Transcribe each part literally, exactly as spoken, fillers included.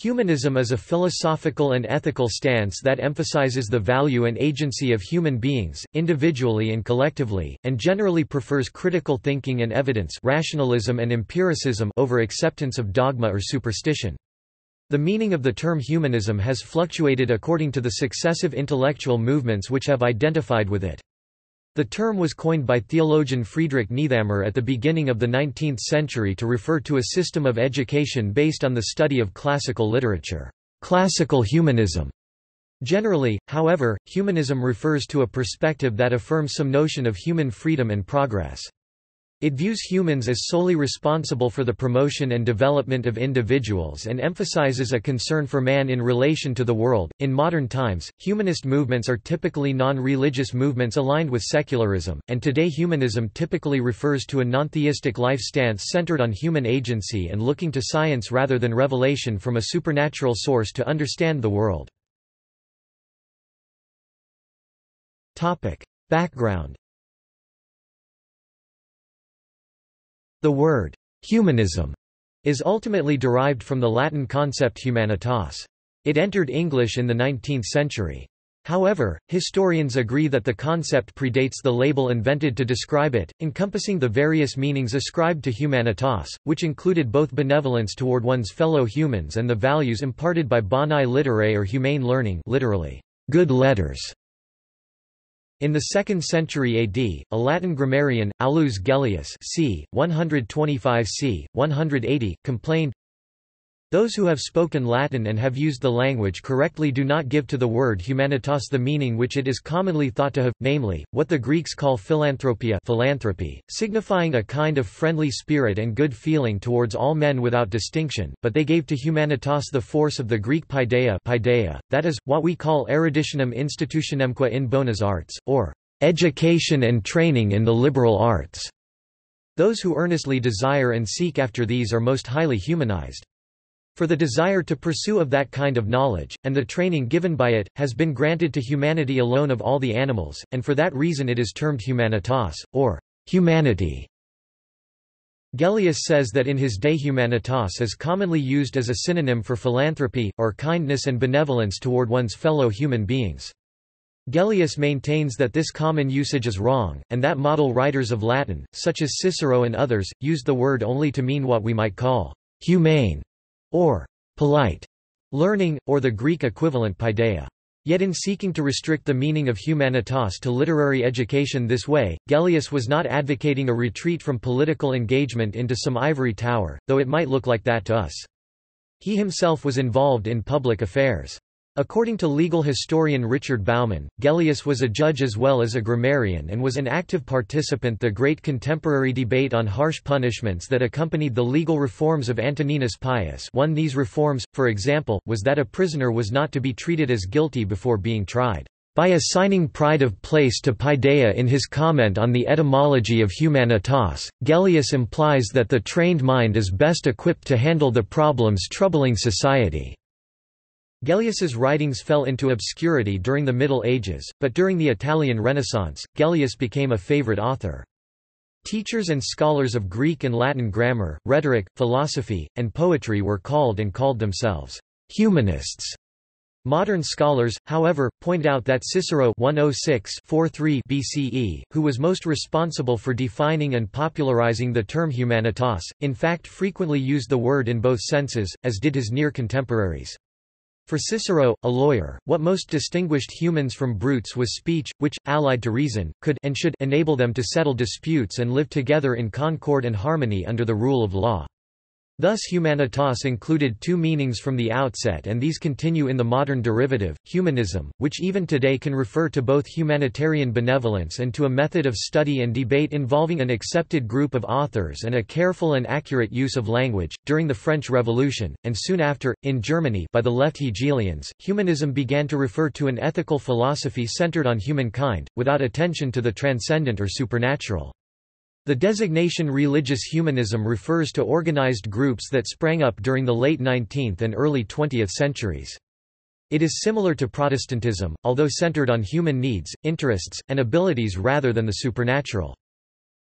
Humanism is a philosophical and ethical stance that emphasizes the value and agency of human beings, individually and collectively, and generally prefers critical thinking and evidence, rationalism and empiricism, over acceptance of dogma or superstition. The meaning of the term humanism has fluctuated according to the successive intellectual movements which have identified with it. The term was coined by theologian Friedrich Niethammer at the beginning of the nineteenth century to refer to a system of education based on the study of classical literature, classical humanism. Generally, however, humanism refers to a perspective that affirms some notion of human freedom and progress. It views humans as solely responsible for the promotion and development of individuals and emphasizes a concern for man in relation to the world. In modern times, humanist movements are typically non-religious movements aligned with secularism, and today humanism typically refers to a non-theistic life stance centered on human agency and looking to science rather than revelation from a supernatural source to understand the world. Topic: Background. The word «humanism» is ultimately derived from the Latin concept humanitas. It entered English in the nineteenth century. However, historians agree that the concept predates the label invented to describe it, encompassing the various meanings ascribed to humanitas, which included both benevolence toward one's fellow humans and the values imparted by bonae literae or humane learning, literally, good letters. In the second century A D, a Latin grammarian, Aulus Gellius c. one twenty-five to one eighty, complained, "Those who have spoken Latin and have used the language correctly do not give to the word humanitas the meaning which it is commonly thought to have, namely, what the Greeks call philanthropia, philanthropy, signifying a kind of friendly spirit and good feeling towards all men without distinction, but they gave to humanitas the force of the Greek paideia, paideia, that is, what we call eruditionem institutionemque in bonas artes, or education and training in the liberal arts. Those who earnestly desire and seek after these are most highly humanized. For the desire to pursue of that kind of knowledge, and the training given by it, has been granted to humanity alone of all the animals, and for that reason it is termed humanitas, or humanity." Gellius says that in his day humanitas is commonly used as a synonym for philanthropy, or kindness and benevolence toward one's fellow human beings. Gellius maintains that this common usage is wrong, and that model writers of Latin, such as Cicero and others, used the word only to mean what we might call humane or polite learning, or the Greek equivalent paideia. Yet in seeking to restrict the meaning of humanitas to literary education this way, Gellius was not advocating a retreat from political engagement into some ivory tower, though it might look like that to us. He himself was involved in public affairs. According to legal historian Richard Bauman, Gellius was a judge as well as a grammarian and was an active participant in the great contemporary debate on harsh punishments that accompanied the legal reforms of Antoninus Pius. One of these reforms, for example, was that a prisoner was not to be treated as guilty before being tried, by assigning pride of place to paideia. In his comment on the etymology of humanitas, Gellius implies that the trained mind is best equipped to handle the problems troubling society. Gellius's writings fell into obscurity during the Middle Ages, but during the Italian Renaissance, Gellius became a favorite author. Teachers and scholars of Greek and Latin grammar, rhetoric, philosophy, and poetry were called and called themselves humanists. Modern scholars, however, point out that Cicero one oh six to forty-three B C E, who was most responsible for defining and popularizing the term humanitas, in fact frequently used the word in both senses, as did his near contemporaries. For Cicero, a lawyer, what most distinguished humans from brutes was speech, which, allied to reason, could and should enable them to settle disputes and live together in concord and harmony under the rule of law. Thus humanitas included two meanings from the outset, and these continue in the modern derivative, humanism, which even today can refer to both humanitarian benevolence and to a method of study and debate involving an accepted group of authors and a careful and accurate use of language. During the French Revolution, and soon after, in Germany by the left Hegelians, humanism began to refer to an ethical philosophy centered on humankind, without attention to the transcendent or supernatural. The designation religious humanism refers to organized groups that sprang up during the late nineteenth and early twentieth centuries. It is similar to Protestantism, although centered on human needs, interests, and abilities rather than the supernatural.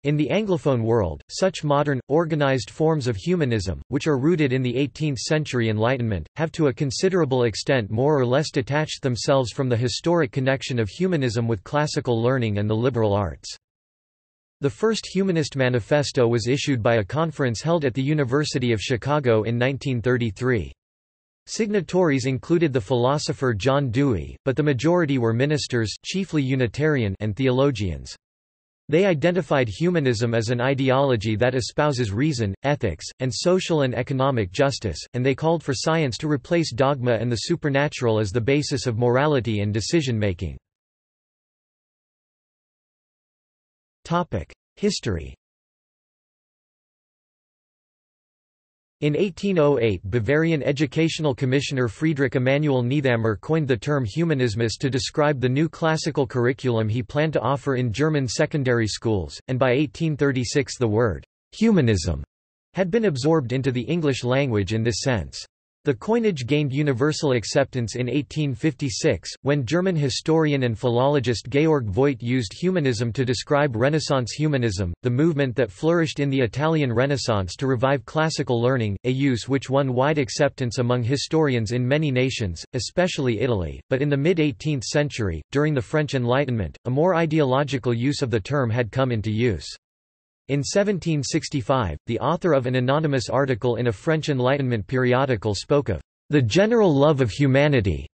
In the Anglophone world, such modern, organized forms of humanism, which are rooted in the eighteenth century Enlightenment, have to a considerable extent more or less detached themselves from the historic connection of humanism with classical learning and the liberal arts. The first Humanist Manifesto was issued by a conference held at the University of Chicago in nineteen thirty-three. Signatories included the philosopher John Dewey, but the majority were ministers, chiefly Unitarian, and theologians. They identified humanism as an ideology that espouses reason, ethics, and social and economic justice, and they called for science to replace dogma and the supernatural as the basis of morality and decision-making. History. In eighteen oh eight, Bavarian educational commissioner Friedrich Emanuel Niethammer coined the term humanismus to describe the new classical curriculum he planned to offer in German secondary schools, and by eighteen thirty-six the word «humanism» had been absorbed into the English language in this sense. The coinage gained universal acceptance in eighteen fifty-six, when German historian and philologist Georg Voigt used humanism to describe Renaissance humanism, the movement that flourished in the Italian Renaissance to revive classical learning, a use which won wide acceptance among historians in many nations, especially Italy. But in the mid eighteenth century, during the French Enlightenment, a more ideological use of the term had come into use. In seventeen sixty-five, the author of an anonymous article in a French Enlightenment periodical spoke of the general love of humanity,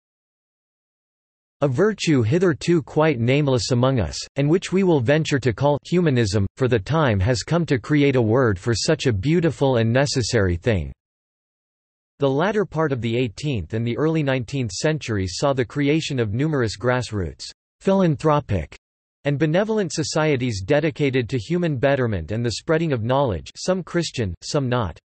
a virtue hitherto quite nameless among us, and which we will venture to call humanism, for the time has come to create a word for such a beautiful and necessary thing. The latter part of the eighteenth and the early nineteenth centuries saw the creation of numerous grassroots, philanthropic, and benevolent societies dedicated to human betterment and the spreading of knowledge, some Christian, some not.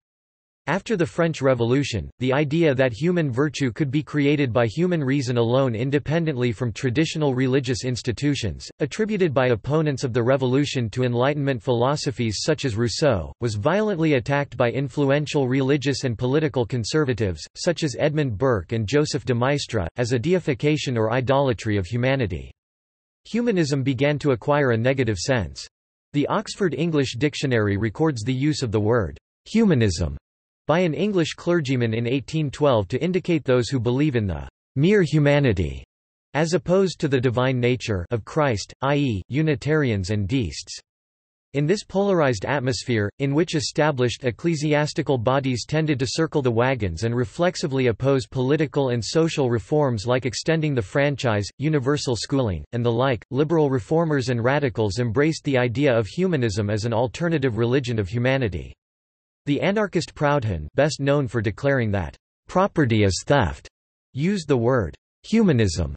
After the French Revolution, the idea that human virtue could be created by human reason alone independently from traditional religious institutions, attributed by opponents of the Revolution to Enlightenment philosophies such as Rousseau, was violently attacked by influential religious and political conservatives, such as Edmund Burke and Joseph de Maistre, as a deification or idolatry of humanity. Humanism began to acquire a negative sense. The Oxford English Dictionary records the use of the word humanism by an English clergyman in eighteen twelve to indicate those who believe in the mere humanity, as opposed to the divine nature of Christ, that is, Unitarians and Deists. In this polarized atmosphere, in which established ecclesiastical bodies tended to circle the wagons and reflexively oppose political and social reforms like extending the franchise, universal schooling, and the like, liberal reformers and radicals embraced the idea of humanism as an alternative religion of humanity. The anarchist Proudhon, best known for declaring that property is theft, used the word humanism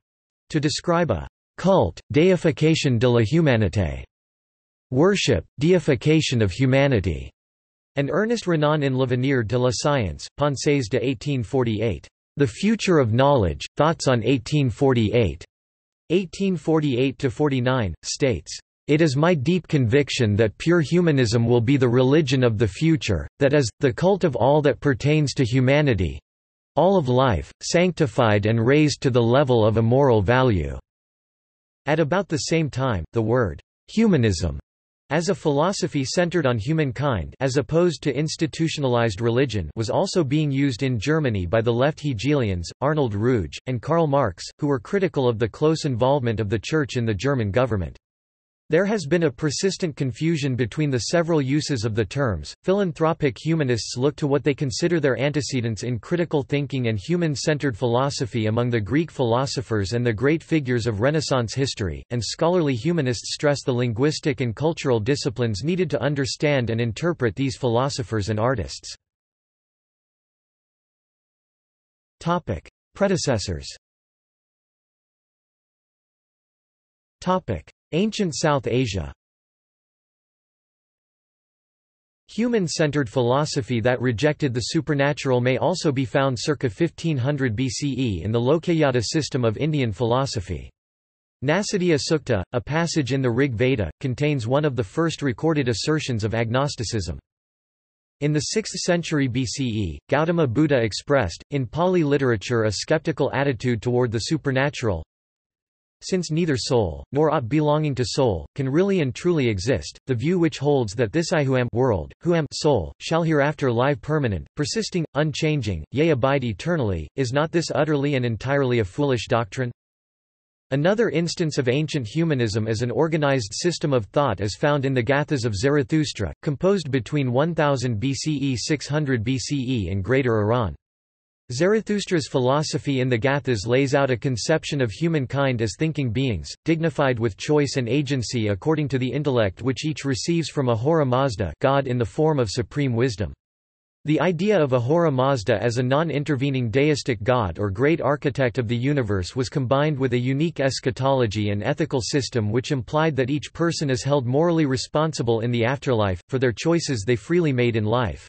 to describe a cult, deification de la humanité. Worship, deification of humanity, and Ernest Renan in L'Avenir de la Science, Pensées de eighteen forty-eight, The Future of Knowledge, Thoughts on eighteen forty-eight, eighteen forty-eight to forty-nine, states, "It is my deep conviction that pure humanism will be the religion of the future, that is, the cult of all that pertains to humanity, all of life, sanctified and raised to the level of a moral value." At about the same time, the word, humanism, as a philosophy centered on humankind as opposed to institutionalized religion was also being used in Germany by the left Hegelians, Arnold Ruge, and Karl Marx, who were critical of the close involvement of the Church in the German government. There has been a persistent confusion between the several uses of the terms. Philanthropic humanists look to what they consider their antecedents in critical thinking and human-centered philosophy among the Greek philosophers and the great figures of Renaissance history, and scholarly humanists stress the linguistic and cultural disciplines needed to understand and interpret these philosophers and artists. Topic: Predecessors. Topic: Ancient South Asia. Human-centered philosophy that rejected the supernatural may also be found circa fifteen hundred B C E in the Lokayata system of Indian philosophy. Nasadiya Sukta, a passage in the Rig Veda, contains one of the first recorded assertions of agnosticism. In the sixth century B C E, Gautama Buddha expressed, in Pali literature, a skeptical attitude toward the supernatural. Since neither soul, nor aught belonging to soul, can really and truly exist, the view which holds that this I who am world, who am soul, shall hereafter live permanent, persisting, unchanging, yea abide eternally, is not this utterly and entirely a foolish doctrine? Another instance of ancient humanism as an organized system of thought is found in the Gathas of Zarathustra, composed between one thousand B C E six hundred B C E in Greater Iran. Zarathustra's philosophy in the Gathas lays out a conception of humankind as thinking beings, dignified with choice and agency according to the intellect which each receives from Ahura Mazda, God in the form of supreme wisdom. The idea of Ahura Mazda as a non-intervening deistic god or great architect of the universe was combined with a unique eschatology and ethical system which implied that each person is held morally responsible in the afterlife, for their choices they freely made in life.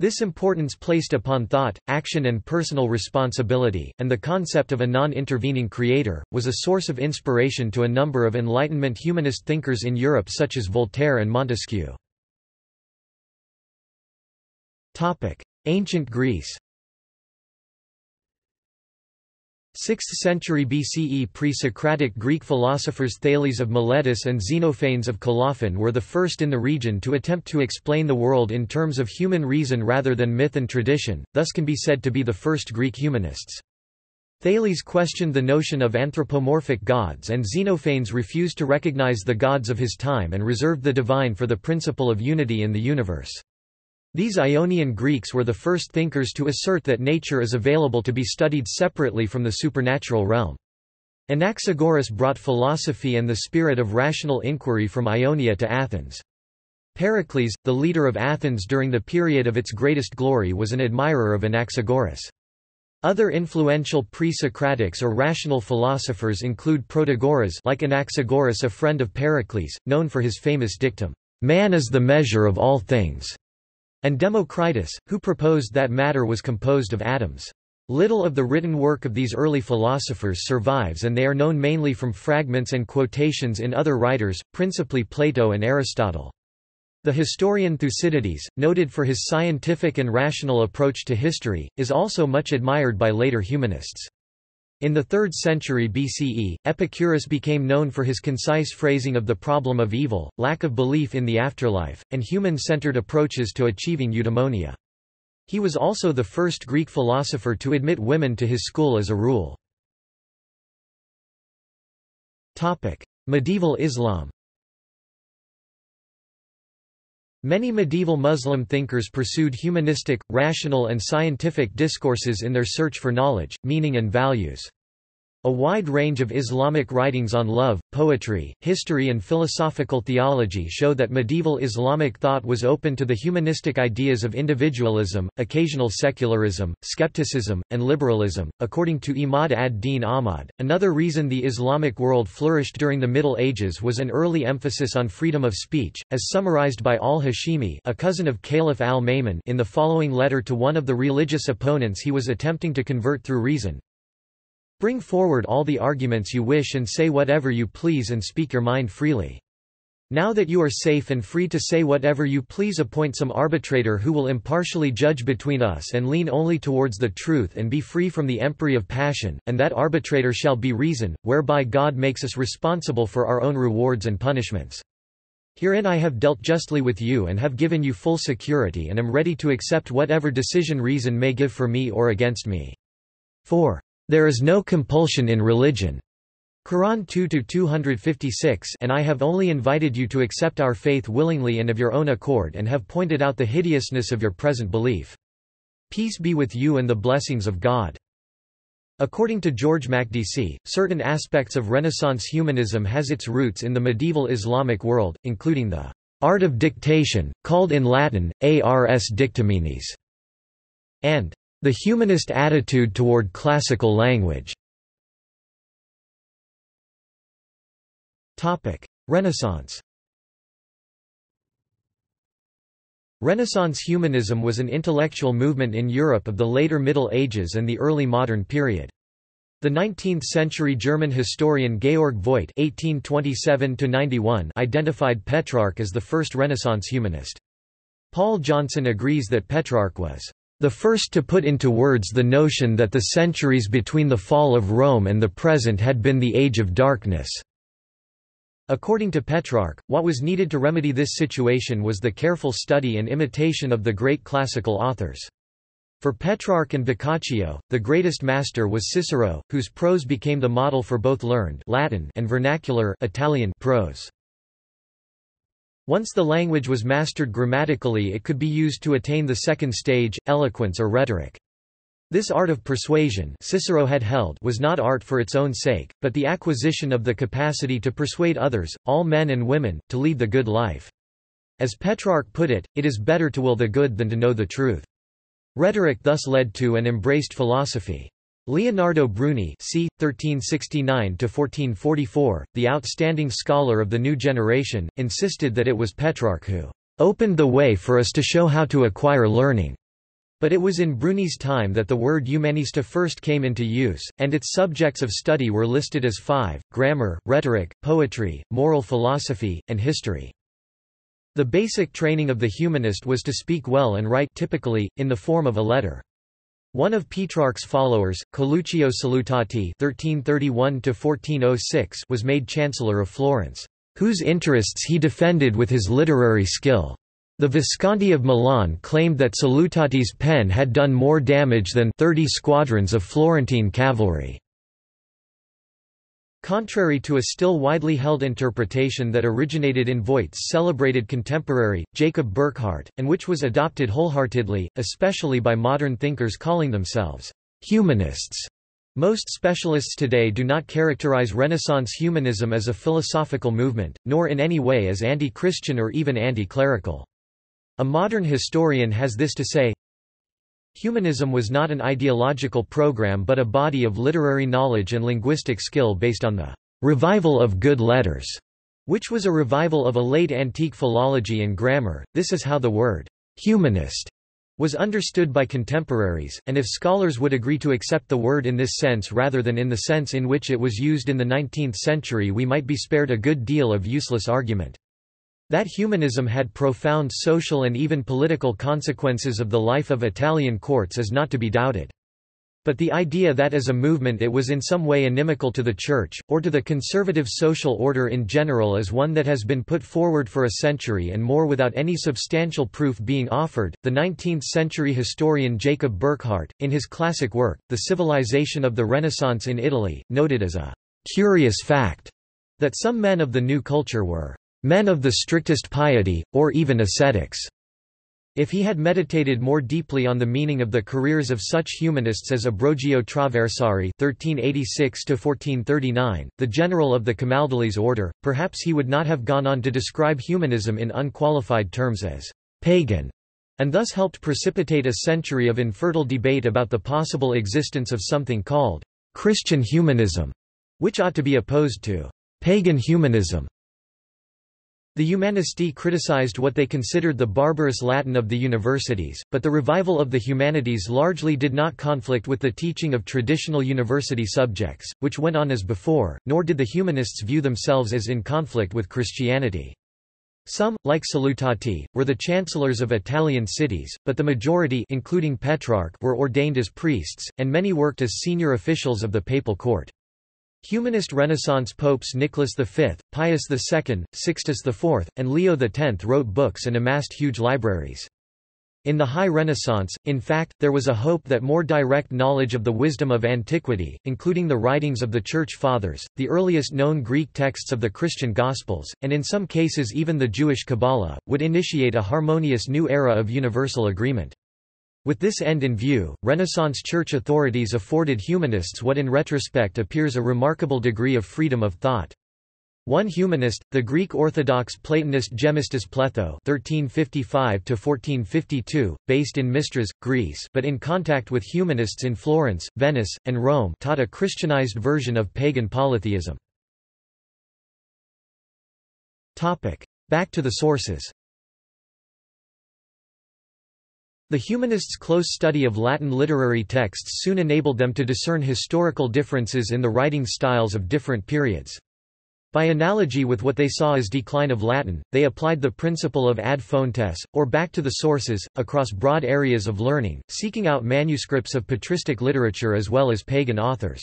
This importance placed upon thought, action and personal responsibility, and the concept of a non-intervening creator, was a source of inspiration to a number of Enlightenment humanist thinkers in Europe such as Voltaire and Montesquieu. Ancient Greece. sixth century B C E pre-Socratic Greek philosophers Thales of Miletus and Xenophanes of Colophon were the first in the region to attempt to explain the world in terms of human reason rather than myth and tradition, thus can be said to be the first Greek humanists. Thales questioned the notion of anthropomorphic gods and Xenophanes refused to recognize the gods of his time and reserved the divine for the principle of unity in the universe. These Ionian Greeks were the first thinkers to assert that nature is available to be studied separately from the supernatural realm. Anaxagoras brought philosophy and the spirit of rational inquiry from Ionia to Athens. Pericles, the leader of Athens during the period of its greatest glory, was an admirer of Anaxagoras. Other influential pre-Socratics or rational philosophers include Protagoras, like Anaxagoras a friend of Pericles, known for his famous dictum, "Man is the measure of all things," and Democritus, who proposed that matter was composed of atoms. Little of the written work of these early philosophers survives and they are known mainly from fragments and quotations in other writers, principally Plato and Aristotle. The historian Thucydides, noted for his scientific and rational approach to history, is also much admired by later humanists. In the third century B C E, Epicurus became known for his concise phrasing of the problem of evil, lack of belief in the afterlife, and human-centered approaches to achieving eudaimonia. He was also the first Greek philosopher to admit women to his school as a rule. Medieval Islam. Many medieval Muslim thinkers pursued humanistic, rational and scientific discourses in their search for knowledge, meaning and values. A wide range of Islamic writings on love, poetry, history and philosophical theology show that medieval Islamic thought was open to the humanistic ideas of individualism, occasional secularism, skepticism, and liberalism. According to Imad ad-Din Ahmad, another reason the Islamic world flourished during the Middle Ages was an early emphasis on freedom of speech, as summarized by al-Hashimi, a cousin of Caliph al-Maimun, in the following letter to one of the religious opponents he was attempting to convert through reason. Bring forward all the arguments you wish and say whatever you please and speak your mind freely. Now that you are safe and free to say whatever you please, appoint some arbitrator who will impartially judge between us and lean only towards the truth and be free from the empery of passion, and that arbitrator shall be reason, whereby God makes us responsible for our own rewards and punishments. Herein I have dealt justly with you and have given you full security and am ready to accept whatever decision reason may give for me or against me. four. There is no compulsion in religion. Quran two to two fifty-six, and I have only invited you to accept our faith willingly and of your own accord and have pointed out the hideousness of your present belief. Peace be with you and the blessings of God. According to George Makdisi, certain aspects of Renaissance humanism has its roots in the medieval Islamic world, including the art of dictation, called in Latin, ars dictaminis, and the humanist attitude toward classical language. Renaissance. Renaissance humanism was an intellectual movement in Europe of the later Middle Ages and the early modern period. The nineteenth century German historian Georg Voigt eighteen twenty-seven to ninety-one identified Petrarch as the first Renaissance humanist. Paul Johnson agrees that Petrarch was The first to put into words the notion that the centuries between the fall of Rome and the present had been the age of darkness. According to Petrarch, what was needed to remedy this situation was the careful study and imitation of the great classical authors. For Petrarch and Boccaccio, the greatest master was Cicero, whose prose became the model for both learned Latin and vernacular Italian prose. Once the language was mastered grammatically, it could be used to attain the second stage, eloquence or rhetoric. This art of persuasion, Cicero had held, was not art for its own sake, but the acquisition of the capacity to persuade others, all men and women, to lead the good life. As Petrarch put it, it is better to will the good than to know the truth. Rhetoric thus led to and embraced philosophy. Leonardo Bruni (c. thirteen sixty-nine to fourteen forty-four), the outstanding scholar of the new generation, insisted that it was Petrarch who "opened the way for us to show how to acquire learning." But it was in Bruni's time that the word humanista first came into use, and its subjects of study were listed as five: grammar, rhetoric, poetry, moral philosophy, and history. The basic training of the humanist was to speak well and write, typically, in the form of a letter. One of Petrarch's followers, Coluccio Salutati (thirteen thirty-one to fourteen oh six), was made Chancellor of Florence, whose interests he defended with his literary skill. The Visconti of Milan claimed that Salutati's pen had done more damage than thirty squadrons of Florentine cavalry. Contrary to a still widely held interpretation that originated in Voigt's celebrated contemporary, Jacob Burkhardt, and which was adopted wholeheartedly, especially by modern thinkers calling themselves humanists, most specialists today do not characterize Renaissance humanism as a philosophical movement, nor in any way as anti-Christian or even anti-clerical. A modern historian has this to say: humanism was not an ideological program but a body of literary knowledge and linguistic skill based on the revival of good letters, which was a revival of a late antique philology and grammar. This is how the word humanist was understood by contemporaries, and if scholars would agree to accept the word in this sense rather than in the sense in which it was used in the nineteenth century, we might be spared a good deal of useless argument. That humanism had profound social and even political consequences of the life of Italian courts is not to be doubted. But the idea that as a movement it was in some way inimical to the Church, or to the conservative social order in general, is one that has been put forward for a century and more without any substantial proof being offered. The nineteenth-century historian Jacob Burkhardt, in his classic work, The Civilization of the Renaissance in Italy, noted as a curious fact that some men of the new culture were men of the strictest piety, or even ascetics. If he had meditated more deeply on the meaning of the careers of such humanists as Ambrogio Traversari (thirteen eighty-six to fourteen thirty-nine), the general of the Camaldolese order, perhaps he would not have gone on to describe humanism in unqualified terms as pagan, and thus helped precipitate a century of infertile debate about the possible existence of something called Christian humanism, which ought to be opposed to pagan humanism. The Humanisti criticized what they considered the barbarous Latin of the universities, but the revival of the humanities largely did not conflict with the teaching of traditional university subjects, which went on as before, nor did the humanists view themselves as in conflict with Christianity. Some, like Salutati, were the chancellors of Italian cities, but the majority, including Petrarch, were ordained as priests, and many worked as senior officials of the papal court. Humanist Renaissance popes Nicholas the Fifth, Pius the Second, Sixtus the Fourth, and Leo the Tenth wrote books and amassed huge libraries. In the High Renaissance, in fact, there was a hope that more direct knowledge of the wisdom of antiquity, including the writings of the Church Fathers, the earliest known Greek texts of the Christian Gospels, and in some cases even the Jewish Kabbalah, would initiate a harmonious new era of universal agreement. With this end in view, Renaissance church authorities afforded humanists what in retrospect appears a remarkable degree of freedom of thought. One humanist, the Greek Orthodox Platonist Gemistus Pletho (thirteen fifty-five to fourteen fifty-two), based in Mistras, Greece, but in contact with humanists in Florence, Venice, and Rome, taught a Christianized version of pagan polytheism. Topic: Back to the sources. The humanists' close study of Latin literary texts soon enabled them to discern historical differences in the writing styles of different periods. By analogy with what they saw as decline of Latin, they applied the principle of ad fontes, or back to the sources, across broad areas of learning, seeking out manuscripts of patristic literature as well as pagan authors.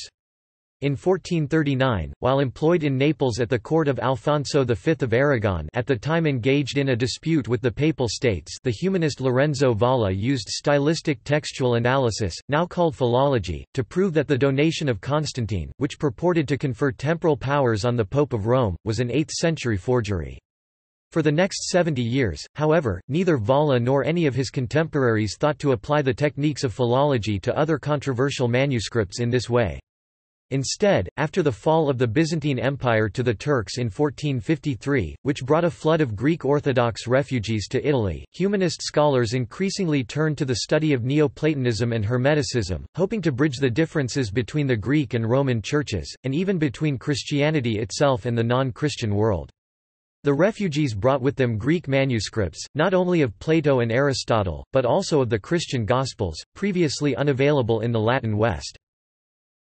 In fourteen thirty-nine, while employed in Naples at the court of Alfonso the Fifth of Aragon, at the time engaged in a dispute with the Papal States, the humanist Lorenzo Valla used stylistic textual analysis, now called philology, to prove that the donation of Constantine, which purported to confer temporal powers on the Pope of Rome, was an eighth century forgery. For the next seventy years, however, neither Valla nor any of his contemporaries thought to apply the techniques of philology to other controversial manuscripts in this way. Instead, after the fall of the Byzantine Empire to the Turks in fourteen fifty-three, which brought a flood of Greek Orthodox refugees to Italy, humanist scholars increasingly turned to the study of Neoplatonism and Hermeticism, hoping to bridge the differences between the Greek and Roman churches, and even between Christianity itself and the non-Christian world. The refugees brought with them Greek manuscripts, not only of Plato and Aristotle, but also of the Christian Gospels, previously unavailable in the Latin West.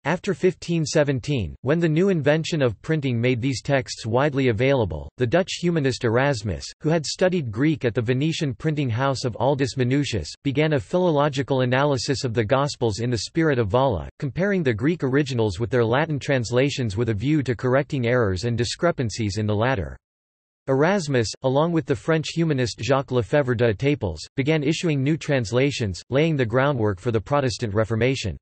After fifteen seventeen, when the new invention of printing made these texts widely available, the Dutch humanist Erasmus, who had studied Greek at the Venetian printing house of Aldus Manutius, began a philological analysis of the Gospels in the spirit of Valla, comparing the Greek originals with their Latin translations with a view to correcting errors and discrepancies in the latter. Erasmus, along with the French humanist Jacques Lefebvre de Taples, began issuing new translations, laying the groundwork for the Protestant Reformation.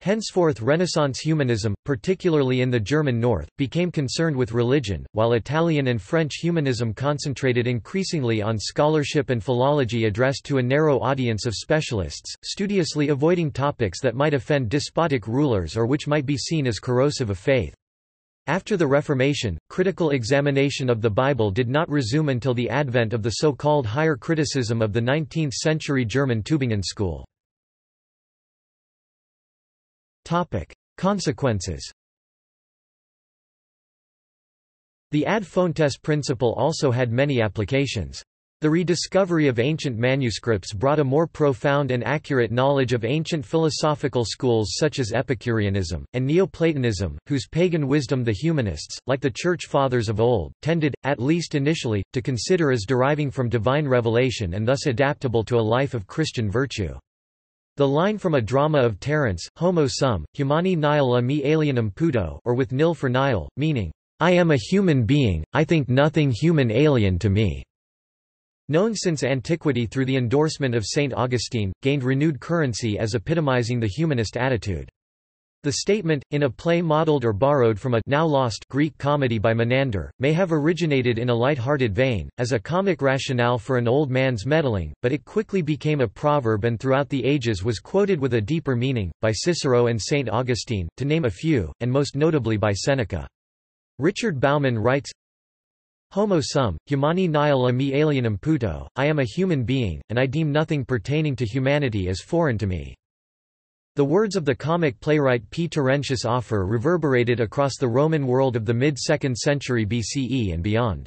Henceforth, Renaissance humanism, particularly in the German North, became concerned with religion, while Italian and French humanism concentrated increasingly on scholarship and philology addressed to a narrow audience of specialists, studiously avoiding topics that might offend despotic rulers or which might be seen as corrosive of faith. After the Reformation, critical examination of the Bible did not resume until the advent of the so-called higher criticism of the nineteenth century German Tübingen school. Topic: Consequences. The ad fontes principle also had many applications. The rediscovery of ancient manuscripts brought a more profound and accurate knowledge of ancient philosophical schools such as Epicureanism, and Neoplatonism, whose pagan wisdom the humanists, like the Church Fathers of old, tended, at least initially, to consider as deriving from divine revelation and thus adaptable to a life of Christian virtue. The line from a drama of Terence, Homo sum, humani nihil a me alienum puto, or with nil for nihil, meaning, I am a human being, I think nothing human alien to me, known since antiquity through the endorsement of Saint Augustine, gained renewed currency as epitomizing the humanist attitude. The statement, in a play modeled or borrowed from a now lost Greek comedy by Menander, may have originated in a light-hearted vein, as a comic rationale for an old man's meddling, but it quickly became a proverb and throughout the ages was quoted with a deeper meaning, by Cicero and Saint Augustine, to name a few, and most notably by Seneca. Richard Bauman writes, Homo sum, humani nihil a me alienum puto, I am a human being, and I deem nothing pertaining to humanity as foreign to me. The words of the comic playwright P. Terentius Offer reverberated across the Roman world of the mid-second century B C E and beyond.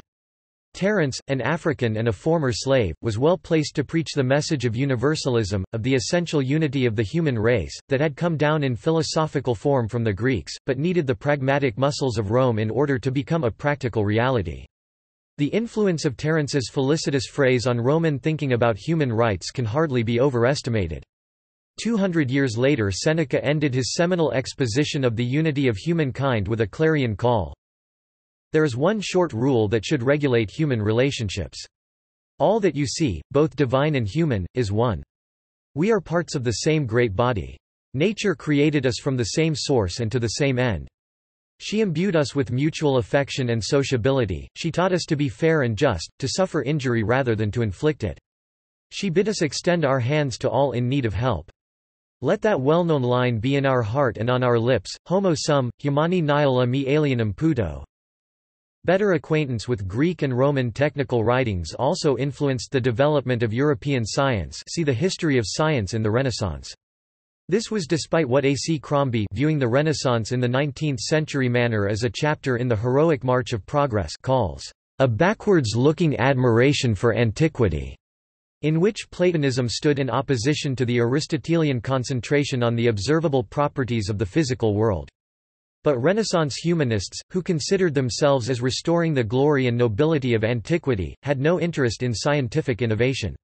Terence, an African and a former slave, was well placed to preach the message of universalism, of the essential unity of the human race, that had come down in philosophical form from the Greeks, but needed the pragmatic muscles of Rome in order to become a practical reality. The influence of Terence's felicitous phrase on Roman thinking about human rights can hardly be overestimated. Two hundred years later, Seneca ended his seminal exposition of the unity of humankind with a clarion call. There is one short rule that should regulate human relationships. All that you see, both divine and human, is one. We are parts of the same great body. Nature created us from the same source and to the same end. She imbued us with mutual affection and sociability, she taught us to be fair and just, to suffer injury rather than to inflict it. She bid us extend our hands to all in need of help. Let that well-known line be in our heart and on our lips, Homo sum, humani nihil a me alienum puto. Better acquaintance with Greek and Roman technical writings also influenced the development of European science, see the history of science in the Renaissance. This was despite what A C Crombie, viewing the Renaissance in the nineteenth century manner as a chapter in the heroic march of progress, calls a backwards-looking admiration for antiquity, in which Platonism stood in opposition to the Aristotelian concentration on the observable properties of the physical world. But Renaissance humanists, who considered themselves as restoring the glory and nobility of antiquity, had no interest in scientific innovation.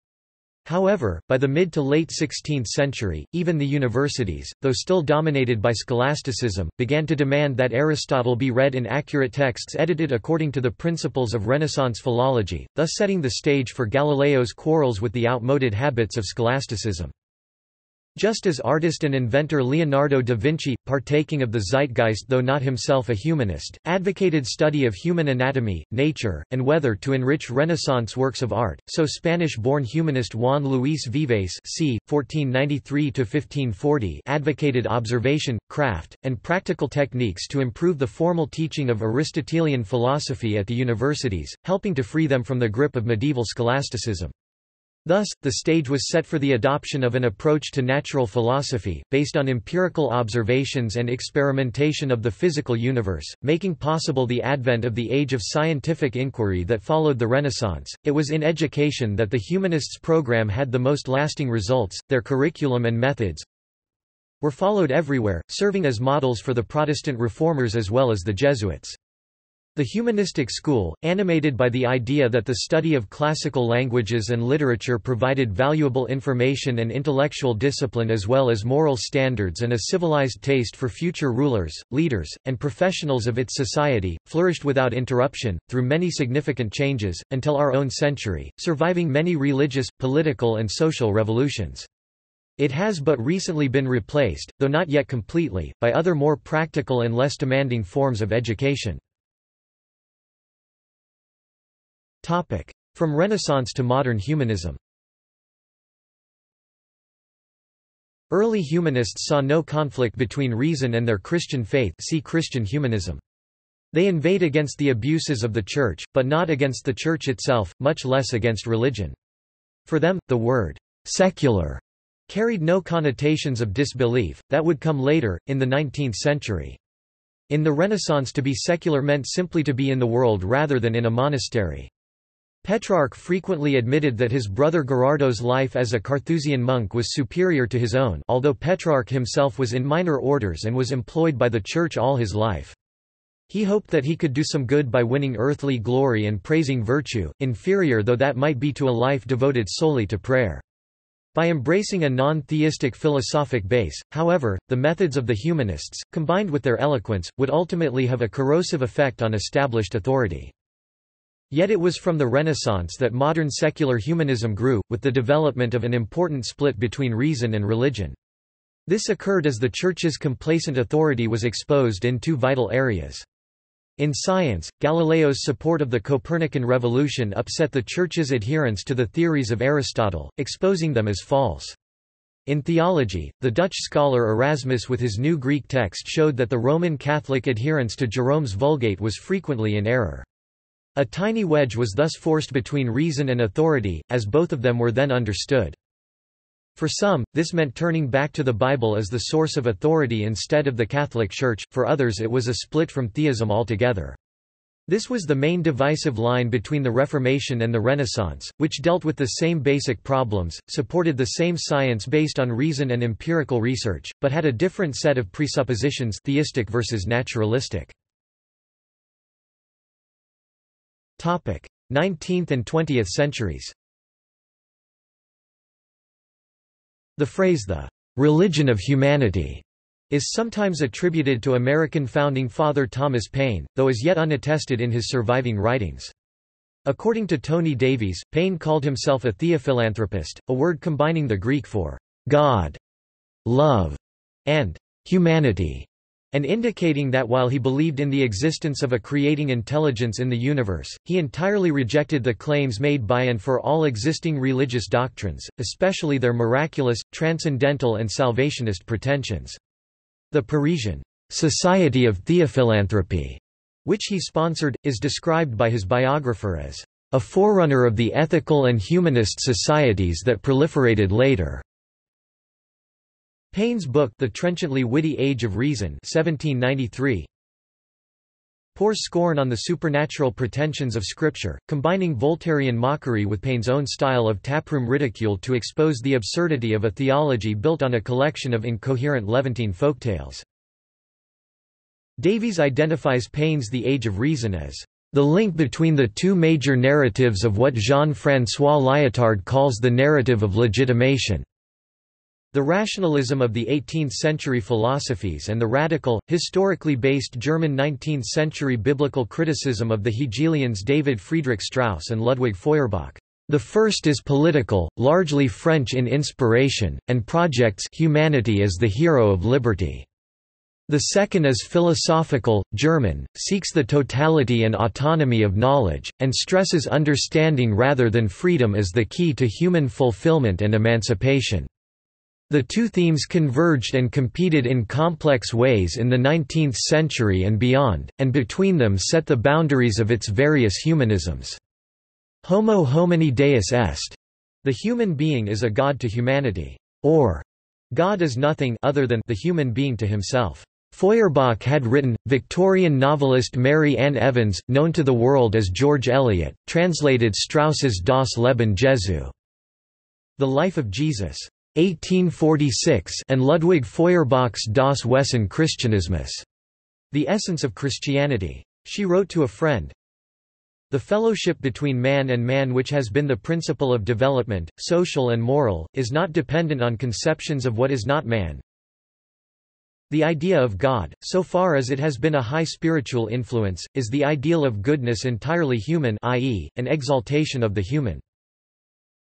However, by the mid to late sixteenth century, even the universities, though still dominated by scholasticism, began to demand that Aristotle be read in accurate texts edited according to the principles of Renaissance philology, thus setting the stage for Galileo's quarrels with the outmoded habits of scholasticism. Just as artist and inventor Leonardo da Vinci, partaking of the zeitgeist though not himself a humanist, advocated study of human anatomy, nature, and weather to enrich Renaissance works of art, so Spanish-born humanist Juan Luis Vives (c. fourteen ninety-three to fifteen forty) advocated observation, craft, and practical techniques to improve the formal teaching of Aristotelian philosophy at the universities, helping to free them from the grip of medieval scholasticism. Thus, the stage was set for the adoption of an approach to natural philosophy, based on empirical observations and experimentation of the physical universe, making possible the advent of the age of scientific inquiry that followed the Renaissance. It was in education that the humanists' program had the most lasting results. Their curriculum and methods were followed everywhere, serving as models for the Protestant reformers as well as the Jesuits. The humanistic school, animated by the idea that the study of classical languages and literature provided valuable information and intellectual discipline as well as moral standards and a civilized taste for future rulers, leaders, and professionals of its society, flourished without interruption, through many significant changes, until our own century, surviving many religious, political and social revolutions. It has but recently been replaced, though not yet completely, by other more practical and less demanding forms of education. Topic. From Renaissance to modern humanism. Early humanists saw no conflict between reason and their Christian faith, see Christian humanism. They inveighed against the abuses of the Church, but not against the Church itself, much less against religion. For them, the word secular carried no connotations of disbelief, that would come later, in the nineteenth century. In the Renaissance, to be secular meant simply to be in the world rather than in a monastery. Petrarch frequently admitted that his brother Gherardo's life as a Carthusian monk was superior to his own, although Petrarch himself was in minor orders and was employed by the Church all his life. He hoped that he could do some good by winning earthly glory and praising virtue, inferior though that might be to a life devoted solely to prayer. By embracing a non-theistic philosophic base, however, the methods of the humanists, combined with their eloquence, would ultimately have a corrosive effect on established authority. Yet it was from the Renaissance that modern secular humanism grew, with the development of an important split between reason and religion. This occurred as the Church's complacent authority was exposed in two vital areas. In science, Galileo's support of the Copernican revolution upset the Church's adherence to the theories of Aristotle, exposing them as false. In theology, the Dutch scholar Erasmus with his new Greek text showed that the Roman Catholic adherence to Jerome's Vulgate was frequently in error. A tiny wedge was thus forced between reason and authority, as both of them were then understood. For some, this meant turning back to the Bible as the source of authority instead of the Catholic Church, for others it was a split from theism altogether. This was the main divisive line between the Reformation and the Renaissance, which dealt with the same basic problems, supported the same science based on reason and empirical research, but had a different set of presuppositions, theistic versus naturalistic. nineteenth and twentieth centuries. The phrase the "religion of humanity" is sometimes attributed to American founding father Thomas Paine, though is yet unattested in his surviving writings. According to Tony Davies, Paine called himself a theophilanthropist, a word combining the Greek for God, love, and humanity, and indicating that while he believed in the existence of a creating intelligence in the universe, he entirely rejected the claims made by and for all existing religious doctrines, especially their miraculous, transcendental and salvationist pretensions. The Parisian Society of Theophilanthropy, which he sponsored, is described by his biographer as a forerunner of the ethical and humanist societies that proliferated later. Paine's book The Trenchantly Witty Age of Reason seventeen ninety-three pours scorn on the supernatural pretensions of Scripture, combining Voltairean mockery with Paine's own style of taproom ridicule to expose the absurdity of a theology built on a collection of incoherent Levantine folktales. Davies identifies Paine's The Age of Reason as the link between the two major narratives of what Jean-François Lyotard calls the narrative of legitimation, the rationalism of the eighteenth century philosophies, and the radical, historically based German nineteenth century biblical criticism of the Hegelians David Friedrich Strauss and Ludwig Feuerbach. The first is political, largely French in inspiration, and projects humanity as the hero of liberty. The second is philosophical, German, seeks the totality and autonomy of knowledge, and stresses understanding rather than freedom as the key to human fulfillment and emancipation. The two themes converged and competed in complex ways in the nineteenth century and beyond, and between them set the boundaries of its various humanisms. Homo homini deus est, the human being is a god to humanity, or God is nothing other than the human being to himself. Feuerbach had written, Victorian novelist Mary Ann Evans, known to the world as George Eliot, translated Strauss's Das Leben Jesu, The Life of Jesus, eighteen forty-six, and Ludwig Feuerbach's Das Wesen Christianismus, The Essence of Christianity. She wrote to a friend, the fellowship between man and man, which has been the principle of development, social and moral, is not dependent on conceptions of what is not man. The idea of God, so far as it has been a high spiritual influence, is the ideal of goodness entirely human, that is, an exaltation of the human.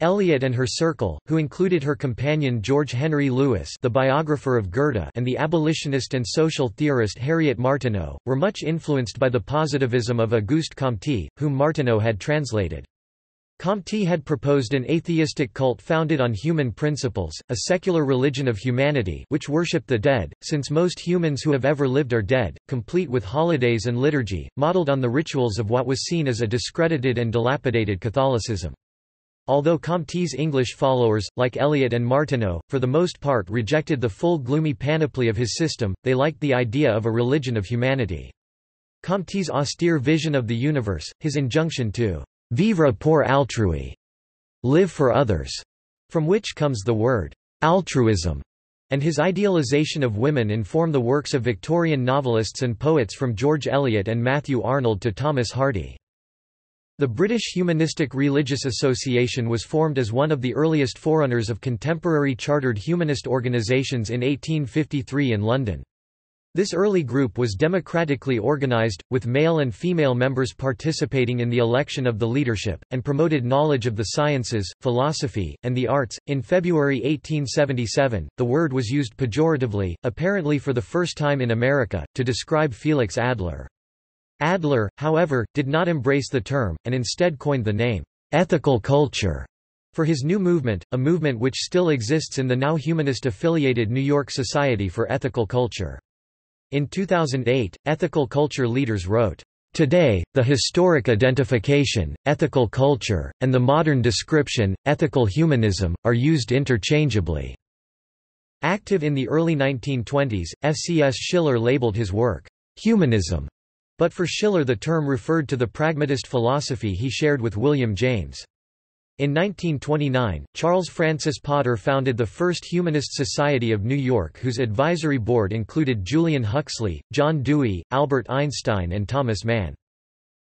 Eliot and her circle, who included her companion George Henry Lewes, the biographer of Goethe, and the abolitionist and social theorist Harriet Martineau, were much influenced by the positivism of Auguste Comte, whom Martineau had translated. Comte had proposed an atheistic cult founded on human principles, a secular religion of humanity which worshipped the dead, since most humans who have ever lived are dead, complete with holidays and liturgy, modeled on the rituals of what was seen as a discredited and dilapidated Catholicism. Although Comte's English followers, like Eliot and Martineau, for the most part rejected the full gloomy panoply of his system, they liked the idea of a religion of humanity. Comte's austere vision of the universe, his injunction to vivre pour autrui, live for others, from which comes the word altruism, and his idealization of women inform the works of Victorian novelists and poets from George Eliot and Matthew Arnold to Thomas Hardy. The British Humanistic Religious Association was formed as one of the earliest forerunners of contemporary chartered humanist organisations in eighteen fifty-three in London. This early group was democratically organised, with male and female members participating in the election of the leadership, and promoted knowledge of the sciences, philosophy, and the arts. In February eighteen seventy-seven, the word was used pejoratively, apparently for the first time in America, to describe Felix Adler. Adler, however, did not embrace the term, and instead coined the name, "ethical culture," for his new movement, a movement which still exists in the now humanist-affiliated New York Society for Ethical Culture. In two thousand eight, ethical culture leaders wrote, "Today, the historic identification, ethical culture, and the modern description, ethical humanism, are used interchangeably." Active in the early nineteen twenties, F C S Schiller labeled his work, "humanism." But for Schiller the term referred to the pragmatist philosophy he shared with William James. In nineteen twenty-nine, Charles Francis Potter founded the first Humanist Society of New York, whose advisory board included Julian Huxley, John Dewey, Albert Einstein and Thomas Mann.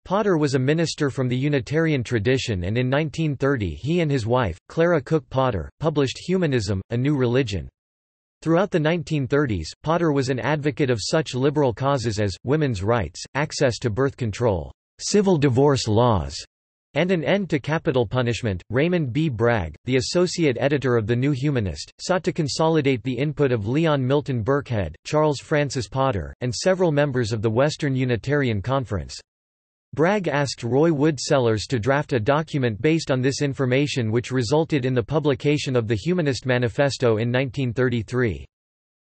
Potter was a minister from the Unitarian tradition, and in nineteen thirty he and his wife, Clara Cook Potter, published Humanism, A New Religion. Throughout the nineteen thirties, Potter was an advocate of such liberal causes as, women's rights, access to birth control, civil divorce laws, and an end to capital punishment. Raymond B. Bragg, the associate editor of The New Humanist, sought to consolidate the input of Leon Milton Burkhead, Charles Francis Potter, and several members of the Western Unitarian Conference. Bragg asked Roy Wood Sellars to draft a document based on this information, which resulted in the publication of the Humanist Manifesto in nineteen thirty-three.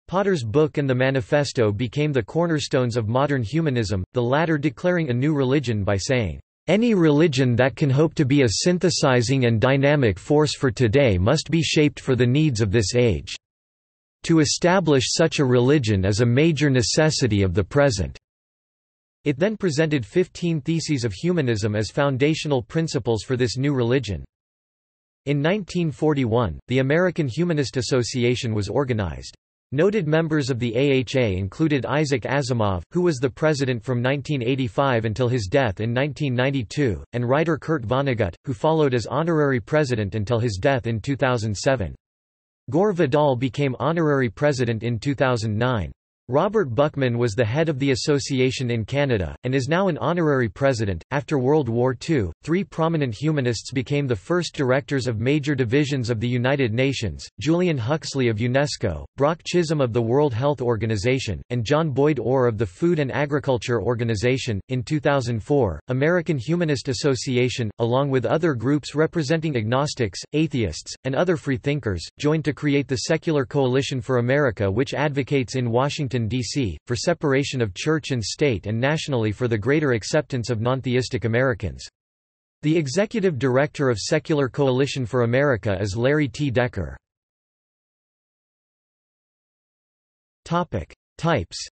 Potter's book and the manifesto became the cornerstones of modern humanism, the latter declaring a new religion by saying, "Any religion that can hope to be a synthesizing and dynamic force for today must be shaped for the needs of this age. To establish such a religion is a major necessity of the present." It then presented fifteen theses of humanism as foundational principles for this new religion. In nineteen forty-one, the American Humanist Association was organized. Noted members of the A H A included Isaac Asimov, who was the president from nineteen eighty-five until his death in nineteen ninety-two, and writer Kurt Vonnegut, who followed as honorary president until his death in two thousand seven. Gore Vidal became honorary president in two thousand nine. Robert Buckman was the head of the association in Canada, and is now an honorary president. After World War Two, three prominent humanists became the first directors of major divisions of the United Nations: Julian Huxley of UNESCO, Brock Chisholm of the World Health Organization, and John Boyd Orr of the Food and Agriculture Organization. In two thousand four, American Humanist Association, along with other groups representing agnostics, atheists, and other freethinkers, joined to create the Secular Coalition for America, which advocates in Washington, D C, for separation of church and state and nationally for the greater acceptance of non-theistic Americans. The executive director of Secular Coalition for America is Larry T. Decker. Topic: Types.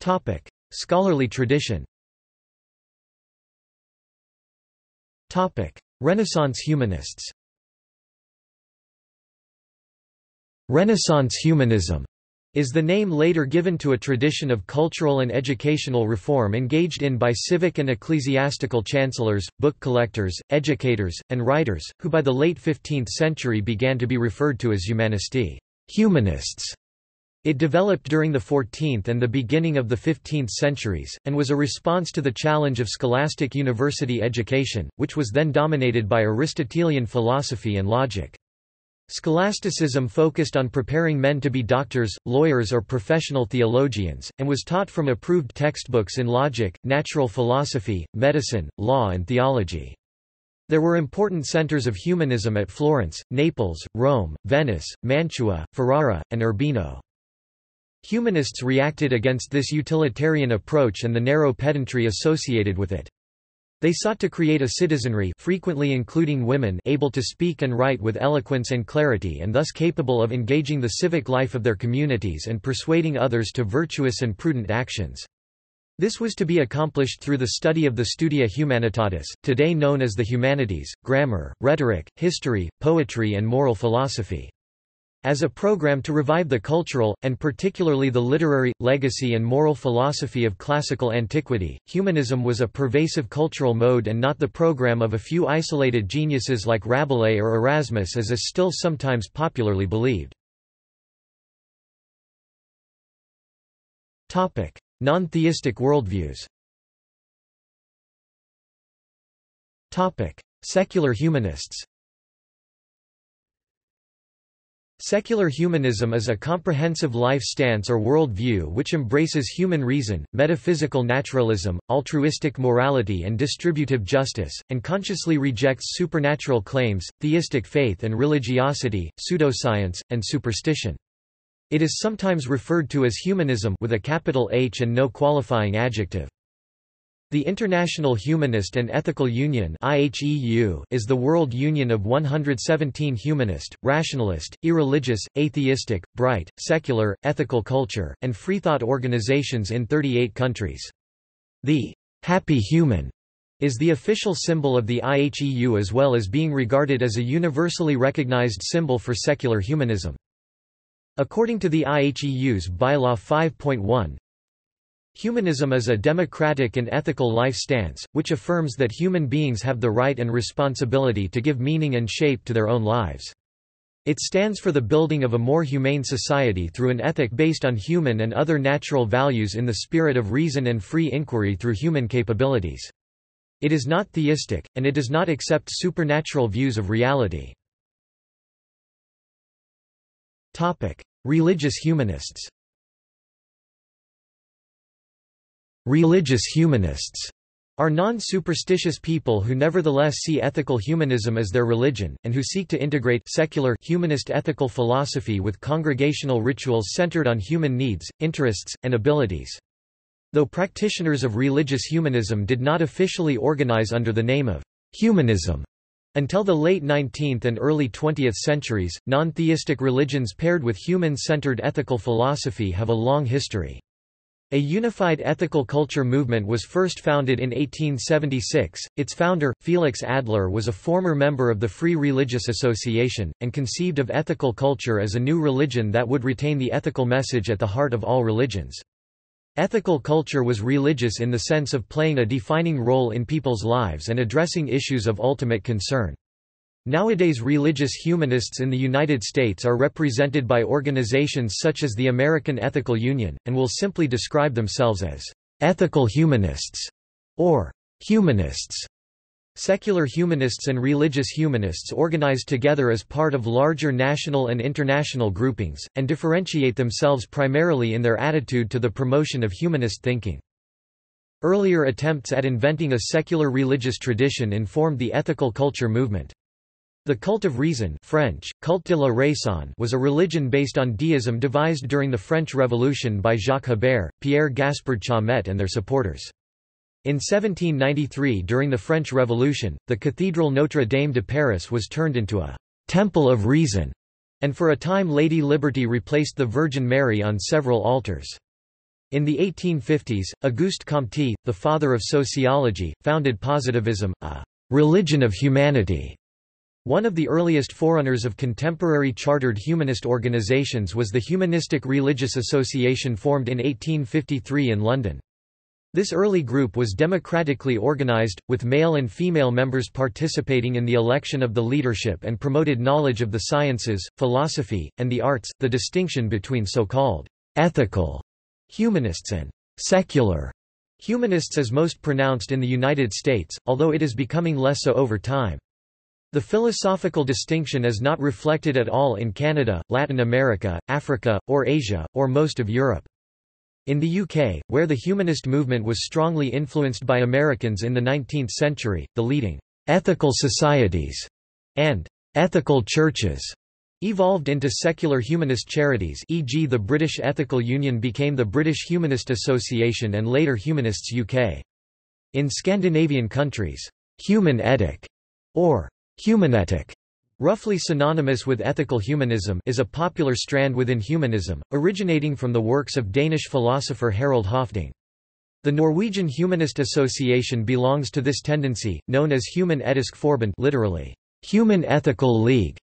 Topic: Scholarly tradition. Topic: Renaissance humanists. Renaissance humanism is the name later given to a tradition of cultural and educational reform engaged in by civic and ecclesiastical chancellors, book collectors, educators, and writers, who by the late fifteenth century began to be referred to as humanisti, humanists. It developed during the fourteenth and the beginning of the fifteenth centuries, and was a response to the challenge of scholastic university education, which was then dominated by Aristotelian philosophy and logic. Scholasticism focused on preparing men to be doctors, lawyers, or professional theologians, and was taught from approved textbooks in logic, natural philosophy, medicine, law, and theology. There were important centers of humanism at Florence, Naples, Rome, Venice, Mantua, Ferrara, and Urbino. Humanists reacted against this utilitarian approach and the narrow pedantry associated with it. They sought to create a citizenry, frequently including women, able to speak and write with eloquence and clarity, and thus capable of engaging the civic life of their communities and persuading others to virtuous and prudent actions. This was to be accomplished through the study of the Studia Humanitatis, today known as the humanities, grammar, rhetoric, history, poetry, and moral philosophy. As a program to revive the cultural, and particularly the literary, legacy and moral philosophy of classical antiquity, humanism was a pervasive cultural mode and not the program of a few isolated geniuses like Rabelais or Erasmus, as is still sometimes popularly believed. Non-theistic worldviews. Secular humanists. Secular humanism is a comprehensive life stance or world view which embraces human reason, metaphysical naturalism, altruistic morality and distributive justice, and consciously rejects supernatural claims, theistic faith and religiosity, pseudoscience, and superstition. It is sometimes referred to as humanism with a capital H and no qualifying adjective. The International Humanist and Ethical Union is the world union of one hundred seventeen humanist, rationalist, irreligious, atheistic, bright, secular, ethical culture, and freethought organizations in thirty-eight countries. The "happy human" is the official symbol of the I H E U, as well as being regarded as a universally recognized symbol for secular humanism. According to the I H E U's bylaw five point one, humanism is a democratic and ethical life stance, which affirms that human beings have the right and responsibility to give meaning and shape to their own lives. It stands for the building of a more humane society through an ethic based on human and other natural values in the spirit of reason and free inquiry through human capabilities. It is not theistic, and it does not accept supernatural views of reality. Topic: Religious humanists. Religious humanists are non-superstitious people who nevertheless see ethical humanism as their religion, and who seek to integrate secular humanist ethical philosophy with congregational rituals centered on human needs, interests, and abilities. Though practitioners of religious humanism did not officially organize under the name of humanism until the late nineteenth and early twentieth centuries, non-theistic religions paired with human-centered ethical philosophy have a long history. A unified ethical culture movement was first founded in eighteen seventy-six. Its founder, Felix Adler, was a former member of the Free Religious Association, and conceived of ethical culture as a new religion that would retain the ethical message at the heart of all religions. Ethical culture was religious in the sense of playing a defining role in people's lives and addressing issues of ultimate concern. Nowadays, religious humanists in the United States are represented by organizations such as the American Ethical Union, and will simply describe themselves as ethical humanists or humanists. Secular humanists and religious humanists organize together as part of larger national and international groupings, and differentiate themselves primarily in their attitude to the promotion of humanist thinking. Earlier attempts at inventing a secular religious tradition informed the ethical culture movement. The cult of reason, French, culte de la raison, was a religion based on deism devised during the French Revolution by Jacques Hébert, Pierre Gaspard Chaumette and their supporters. In seventeen ninety-three, during the French Revolution, the Cathedral Notre Dame de Paris was turned into a «temple of reason», and for a time Lady Liberty replaced the Virgin Mary on several altars. In the eighteen fifties, Auguste Comte, the father of sociology, founded positivism, a «religion of humanity». One of the earliest forerunners of contemporary chartered humanist organizations was the Humanistic Religious Association, formed in eighteen fifty-three in London. This early group was democratically organized, with male and female members participating in the election of the leadership, and promoted knowledge of the sciences, philosophy, and the arts. The distinction between so-called ethical humanists and secular humanists is most pronounced in the United States, although it is becoming less so over time. The philosophical distinction is not reflected at all in Canada, Latin America, Africa, or Asia, or most of Europe. In the U K, where the humanist movement was strongly influenced by Americans in the nineteenth century, the leading ethical societies and ethical churches evolved into secular humanist charities, for example the British Ethical Union became the British Humanist Association and later Humanists U K. In Scandinavian countries, human ethic, or humanetic, roughly synonymous with ethical humanism, is a popular strand within humanism, originating from the works of Danish philosopher Harald Hofding. The Norwegian Humanist Association belongs to this tendency, known as Human Etisk Forbund, literally, Human Ethical League.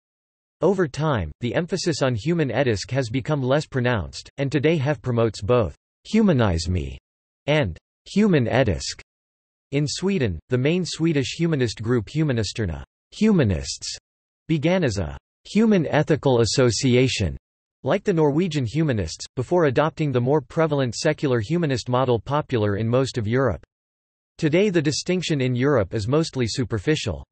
Over time, the emphasis on human etisk has become less pronounced, and today H E F promotes both humanize me and human etisk. In Sweden, the main Swedish humanist group Humanisterna, Humanists, began as a human ethical association, like the Norwegian humanists, before adopting the more prevalent secular humanist model popular in most of Europe. Today the distinction in Europe is mostly superficial.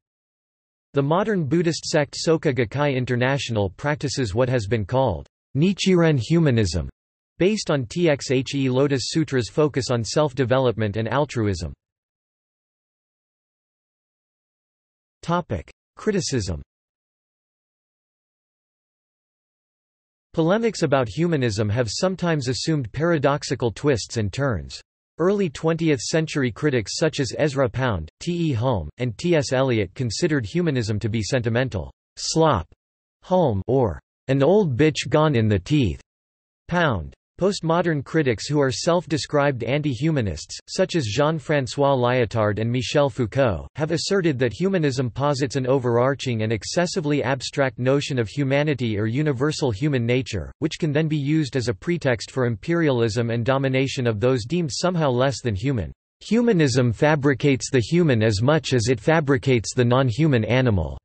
The modern Buddhist sect Soka Gakkai International practices what has been called Nichiren humanism, based on T X H E Lotus Sutra's focus on self-development and altruism. Criticism. Polemics about humanism have sometimes assumed paradoxical twists and turns. Early twentieth-century critics such as Ezra Pound, T E Hulme, and T S Eliot considered humanism to be sentimental slop, Hulme, or an old bitch gone in the teeth, Pound. Postmodern critics who are self-described anti-humanists, such as Jean-François Lyotard and Michel Foucault, have asserted that humanism posits an overarching and excessively abstract notion of humanity or universal human nature, which can then be used as a pretext for imperialism and domination of those deemed somehow less than human. Humanism fabricates the human as much as it fabricates the non-human animal,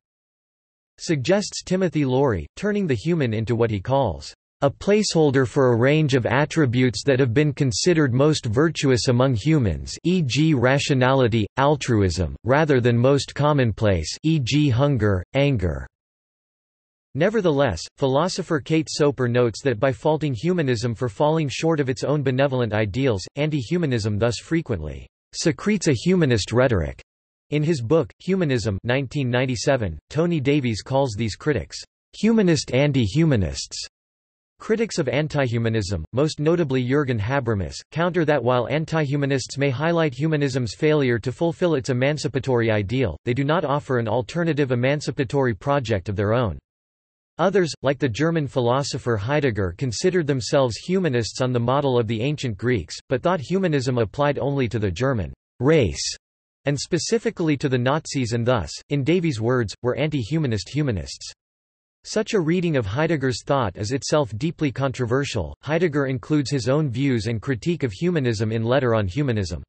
suggests Timothy Leary, turning the human into what he calls a placeholder for a range of attributes that have been considered most virtuous among humans, for example rationality, altruism, rather than most commonplace, for example hunger, anger. Nevertheless, philosopher Kate Soper notes that by faulting humanism for falling short of its own benevolent ideals, anti-humanism thus frequently secretes a humanist rhetoric. In his book, Humanism nineteen ninety-seven, Tony Davies calls these critics, humanist anti-humanists. Critics of antihumanism, most notably Jürgen Habermas, counter that while antihumanists may highlight humanism's failure to fulfill its emancipatory ideal, they do not offer an alternative emancipatory project of their own. Others, like the German philosopher Heidegger, considered themselves humanists on the model of the ancient Greeks, but thought humanism applied only to the German race, and specifically to the Nazis, and thus, in Davies' words, were anti-humanist humanists. Such a reading of Heidegger's thought is itself deeply controversial. Heidegger includes his own views and critique of humanism in Letter on Humanism.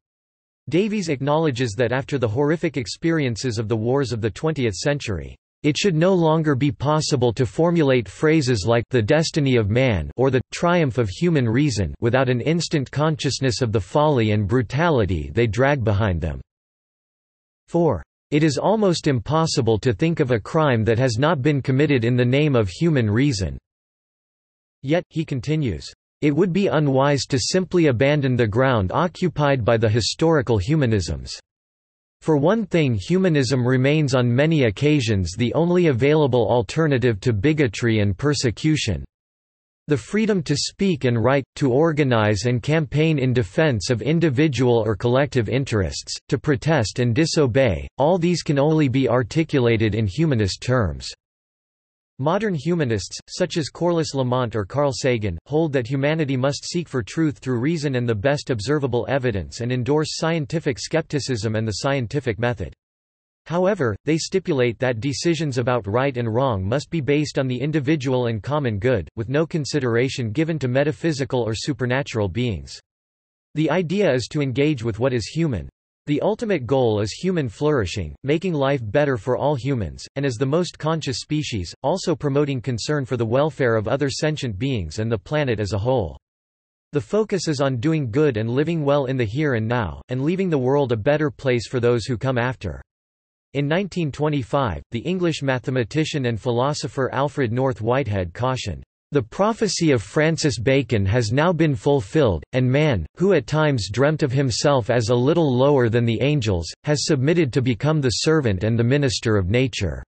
Davies acknowledges that after the horrific experiences of the wars of the twentieth century, it should no longer be possible to formulate phrases like the destiny of man or the triumph of human reason without an instant consciousness of the folly and brutality they drag behind them. For it is almost impossible to think of a crime that has not been committed in the name of human reason. Yet, he continues, it would be unwise to simply abandon the ground occupied by the historical humanisms. For one thing, humanism remains on many occasions the only available alternative to bigotry and persecution. The freedom to speak and write, to organize and campaign in defense of individual or collective interests, to protest and disobey, all these can only be articulated in humanist terms. Modern humanists, such as Corliss Lamont or Carl Sagan, hold that humanity must seek for truth through reason and the best observable evidence and endorse scientific skepticism and the scientific method. However, they stipulate that decisions about right and wrong must be based on the individual and common good, with no consideration given to metaphysical or supernatural beings. The idea is to engage with what is human. The ultimate goal is human flourishing, making life better for all humans, and as the most conscious species, also promoting concern for the welfare of other sentient beings and the planet as a whole. The focus is on doing good and living well in the here and now, and leaving the world a better place for those who come after. In nineteen twenty-five, the English mathematician and philosopher Alfred North Whitehead cautioned, "The prophecy of Francis Bacon has now been fulfilled, and man, who at times dreamt of himself as a little lower than the angels, has submitted to become the servant and the minister of nature.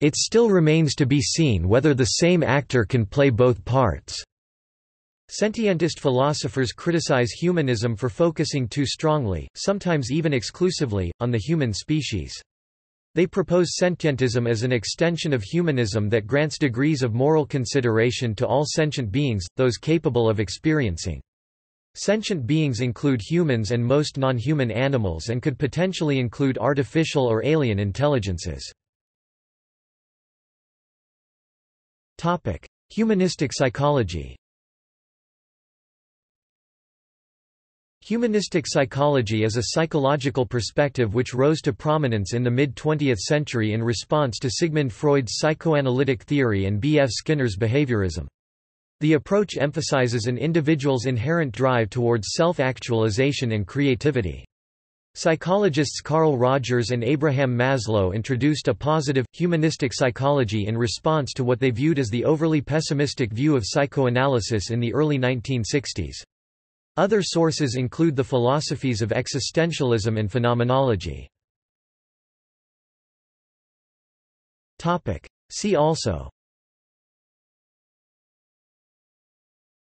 It still remains to be seen whether the same actor can play both parts." Sentientist philosophers criticize humanism for focusing too strongly, sometimes even exclusively, on the human species. They propose sentientism as an extension of humanism that grants degrees of moral consideration to all sentient beings, those capable of experiencing. Sentient beings include humans and most non-human animals and could potentially include artificial or alien intelligences. Topic: Humanistic psychology. Humanistic psychology is a psychological perspective which rose to prominence in the mid-twentieth century in response to Sigmund Freud's psychoanalytic theory and B F Skinner's behaviorism. The approach emphasizes an individual's inherent drive towards self-actualization and creativity. Psychologists Carl Rogers and Abraham Maslow introduced a positive, humanistic psychology in response to what they viewed as the overly pessimistic view of psychoanalysis in the early nineteen sixties. Other sources include the philosophies of existentialism and phenomenology. Topic. See also.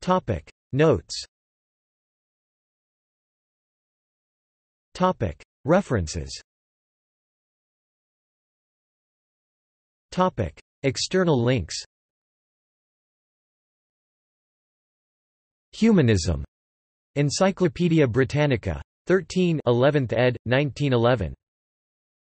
Topic. Notes. Topic. References. Topic. External links. Humanism. Encyclopædia Britannica. thirteen eleventh ed, nineteen eleven.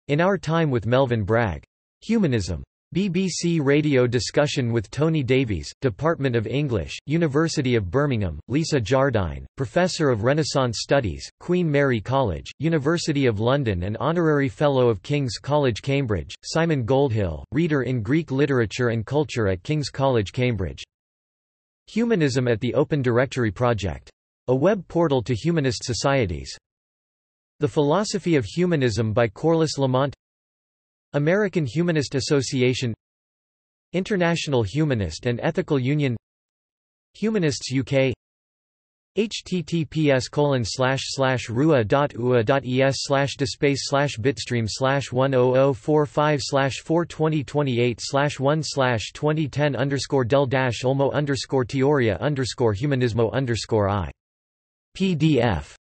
In Our Time with Melvyn Bragg. Humanism. B B C Radio discussion with Tony Davies, Department of English, University of Birmingham, Lisa Jardine, Professor of Renaissance Studies, Queen Mary College, University of London and Honorary Fellow of King's College Cambridge, Simon Goldhill, Reader in Greek Literature and Culture at King's College Cambridge. Humanism at the Open Directory Project. A web portal to humanist societies. The Philosophy of Humanism by Corliss Lamont. American Humanist Association. International Humanist and Ethical Union. Humanists U K. https colon slash slash rua dot u a dot e s slash dispace slash bitstream slash ten oh oh four five slash four twenty twenty-eight slash one slash twenty ten underscore del dash olmo underscore teoria underscore humanismo underscore i P D F